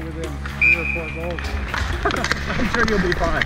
stay within 3 or 4 goals. I'm sure you'll be fine.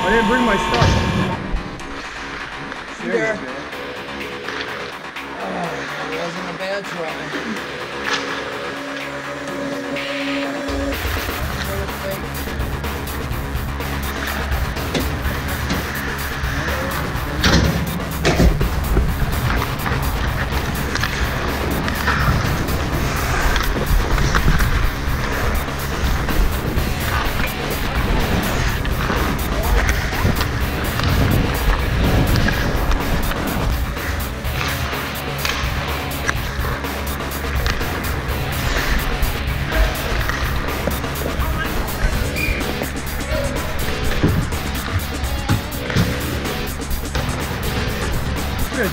I didn't bring my stuff. There. Oh, it wasn't a bad try.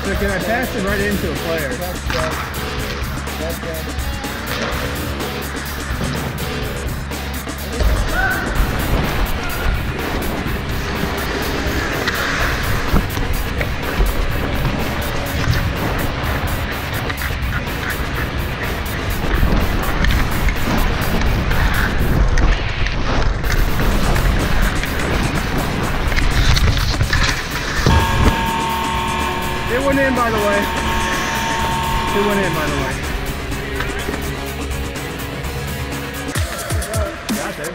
I passed it right into a player. That's good. It went in, by the way. It went in, by the way. Got it.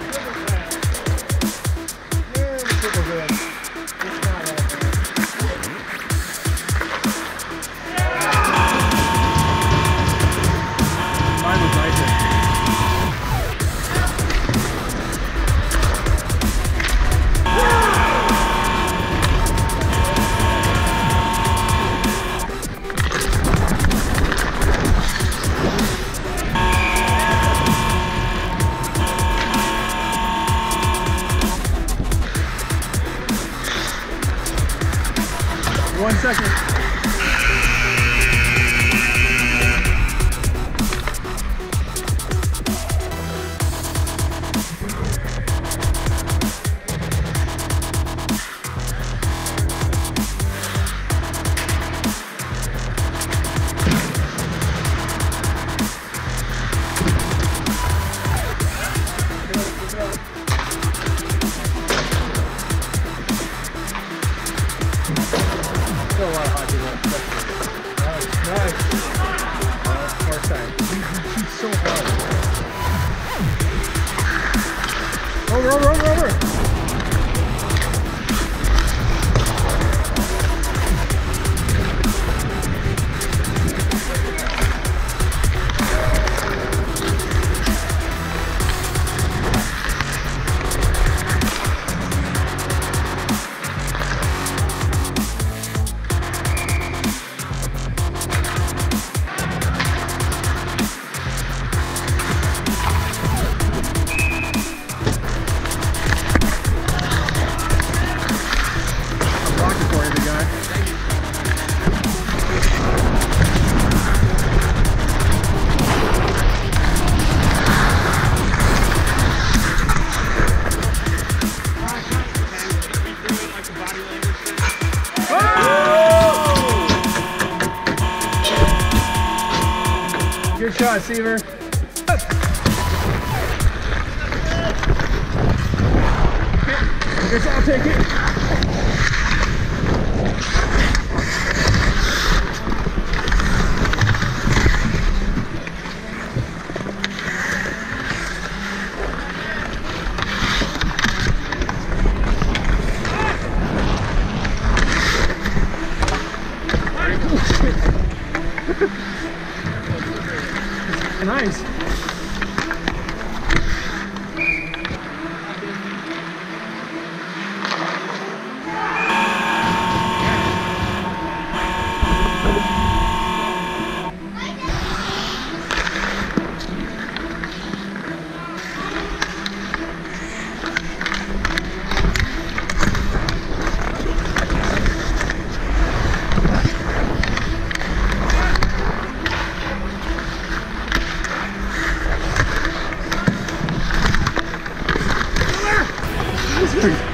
Yeah, the triple good. It's not happening. Mine was nicer. Good shot, Seaver. guess I'll take it. Very cool. Nice. Great!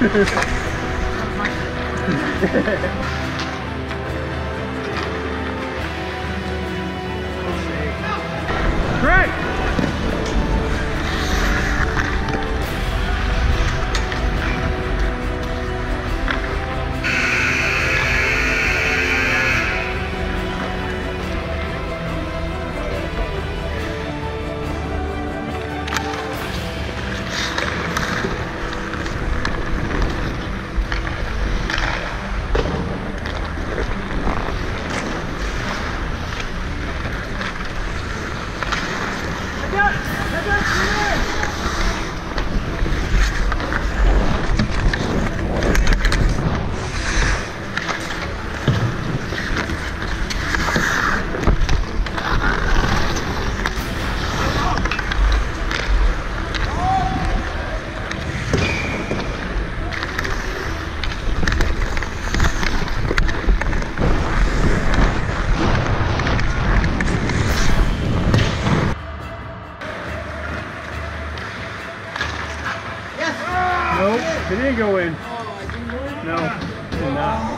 It didn't go in. Oh, it didn't go in? No, it did not.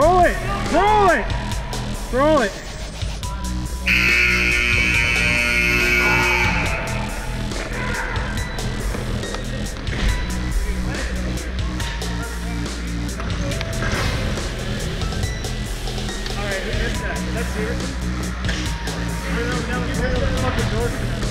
Roll it! Roll it! Roll it! Alright, that's that. That's yours. I don't know, now we can hear the fucking door.